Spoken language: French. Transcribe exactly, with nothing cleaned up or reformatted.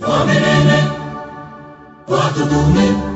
Wa milele, wa tudumi.